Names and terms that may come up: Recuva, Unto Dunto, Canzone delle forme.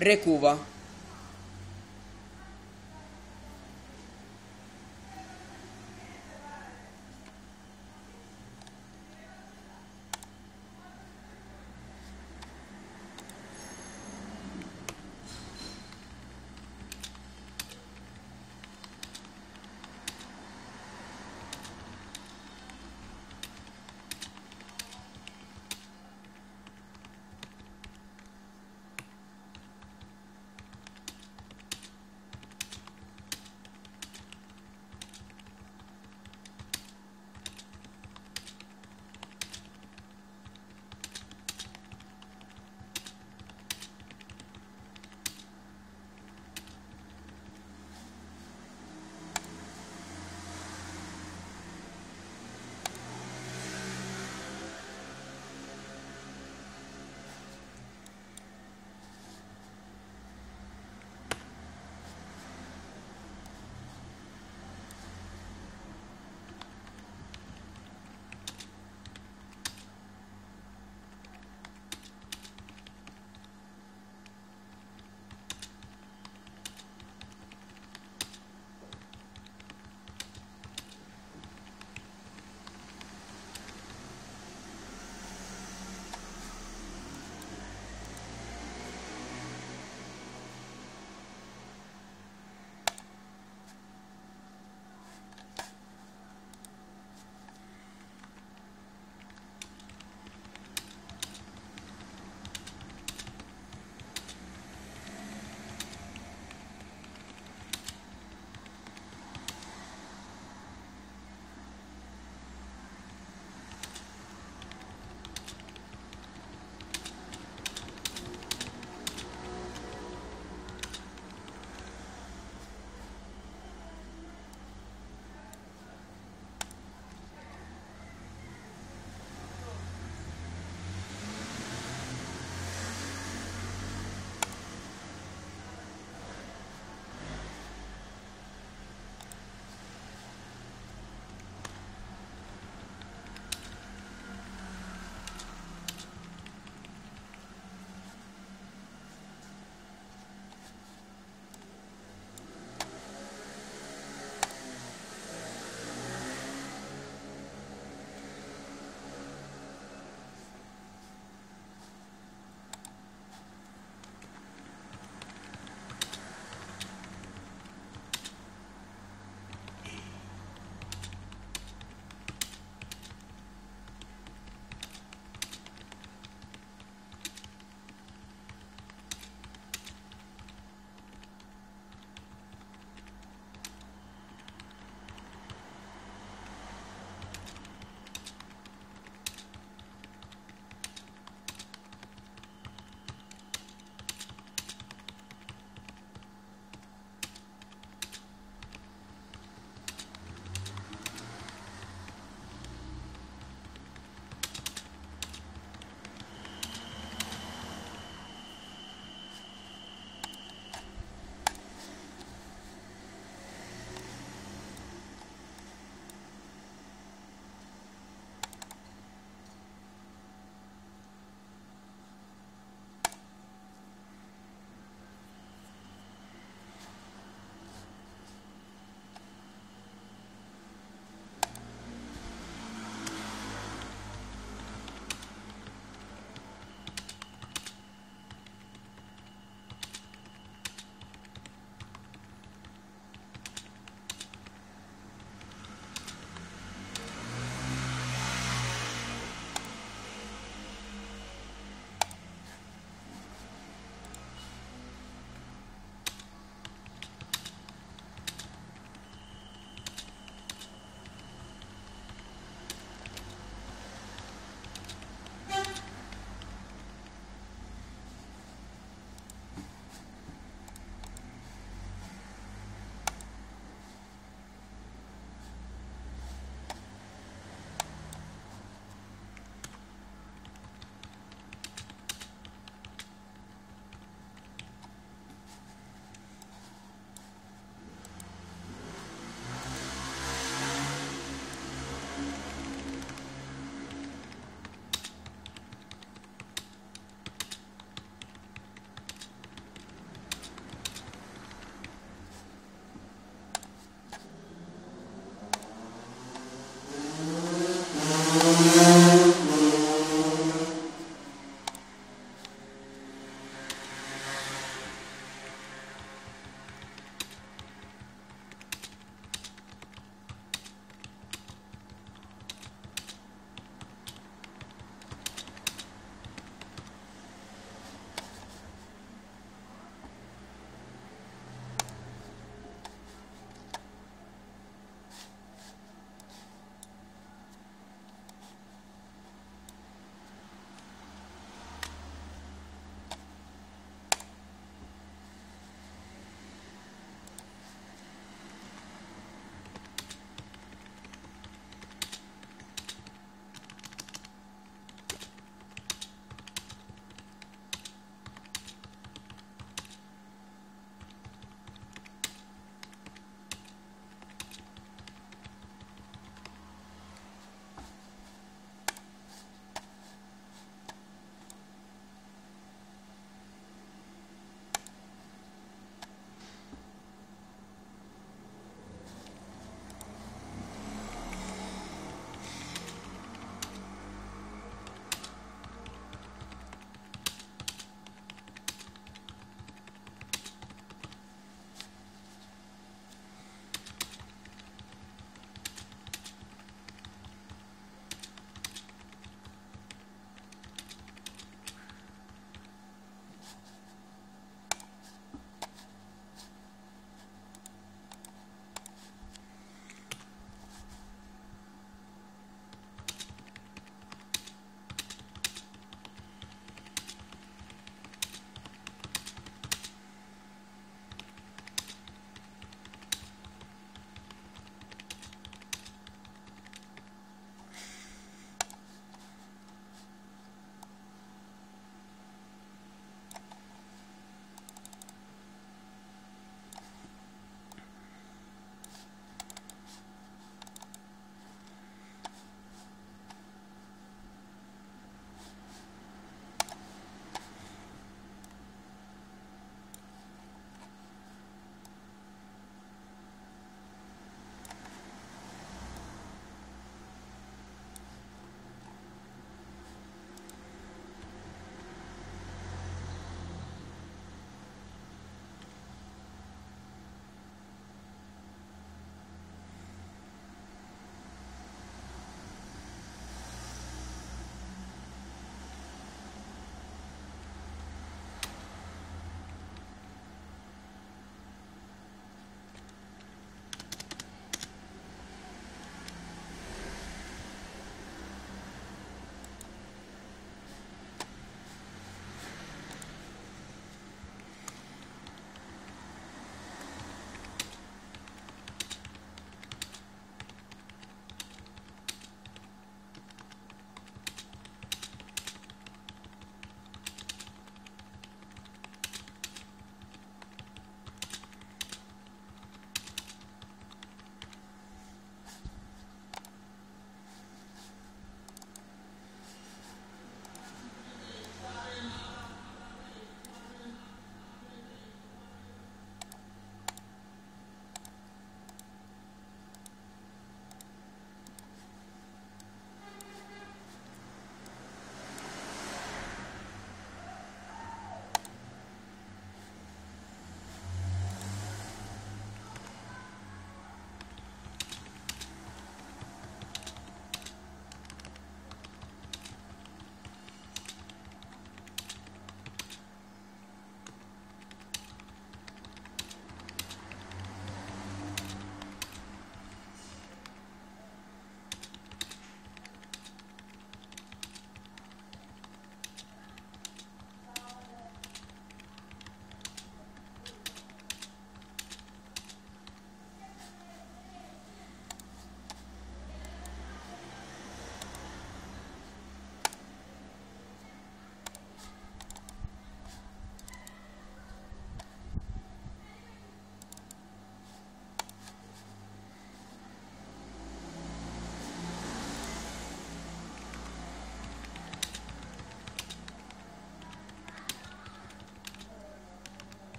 Recuva.